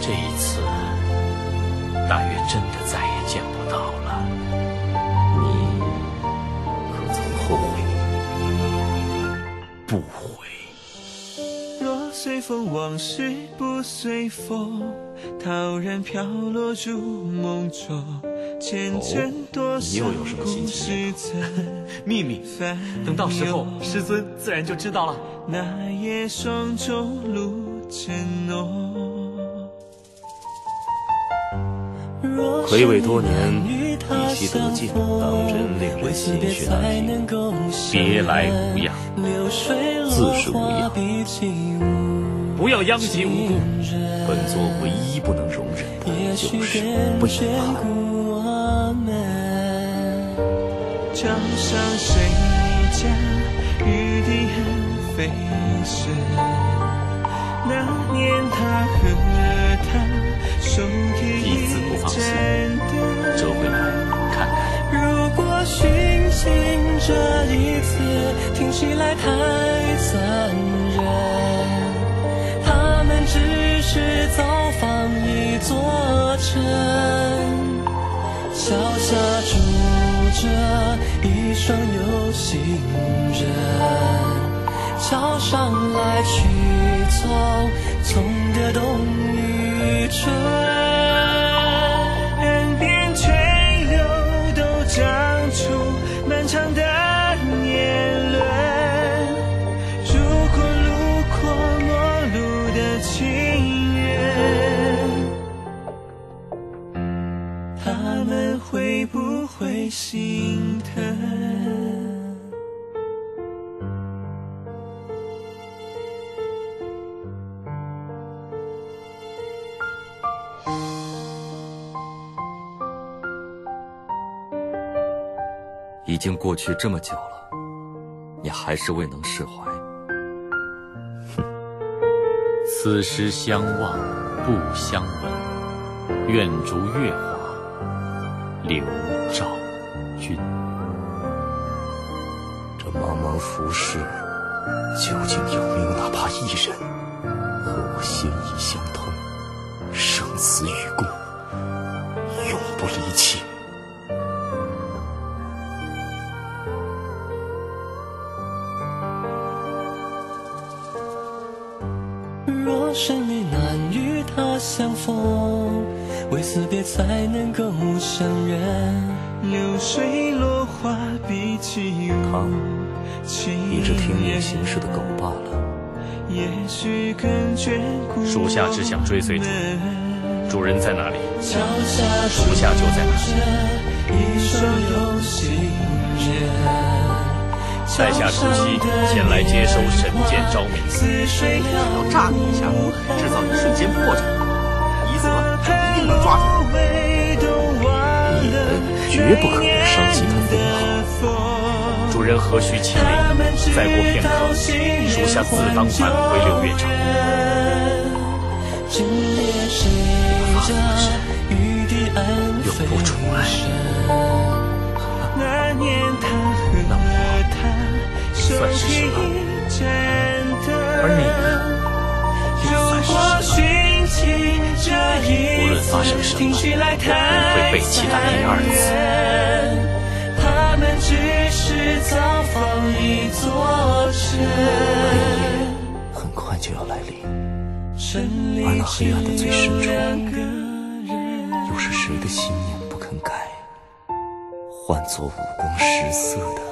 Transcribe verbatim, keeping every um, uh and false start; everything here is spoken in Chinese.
这一次，大约真的再也见不到了。你可曾后悔？不悔。若随风往事不随风，陶然飘落入梦中。前尘多少故事曾秘密，等到时候师尊自然就知道了。那夜霜中露沉浓。 魁伟多年，一夕得尽，当真令人心血难平。别来无恙，自是无恙。不要殃及无辜，本座唯一不能容忍的就是背叛。江上谁家玉笛恨飞时？那年他和她。 弟子不放心，折回来看看。如果殉情这一次听起来太残忍，他们只是造访一座城，桥下住着一双有心人。 桥上来去匆匆的冬与春，岸边垂柳都长出漫长的年轮。如果路过陌路的情人，他们会不会心疼？ 已经过去这么久了，你还是未能释怀。哼，此时相望不相闻，愿逐月华流照君。这茫茫浮世，究竟有没有哪怕一人和我心意相通，生死与共，永不离弃？ 若生命难与他相逢，为死别才能够相认。流水落花比起舞，一直听命行事的狗罢了。也许更眷顾。属下只想追随主人，主人在哪里，属下就在哪里。 在下主席前来接收神剑昭明，要炸你一下，制造一瞬间破绽，一则就一定能抓住你，你们绝不可伤及他分毫。主人何须气馁？再过片刻，属下自当返回流月城。我发誓，永不重来。 算是什么？而你，又算是什么？无论发生什么，我都会背弃他第二次。黑夜很快就要来临，而那黑暗的最深处，又是谁的心念不肯改，唤作五光十色的？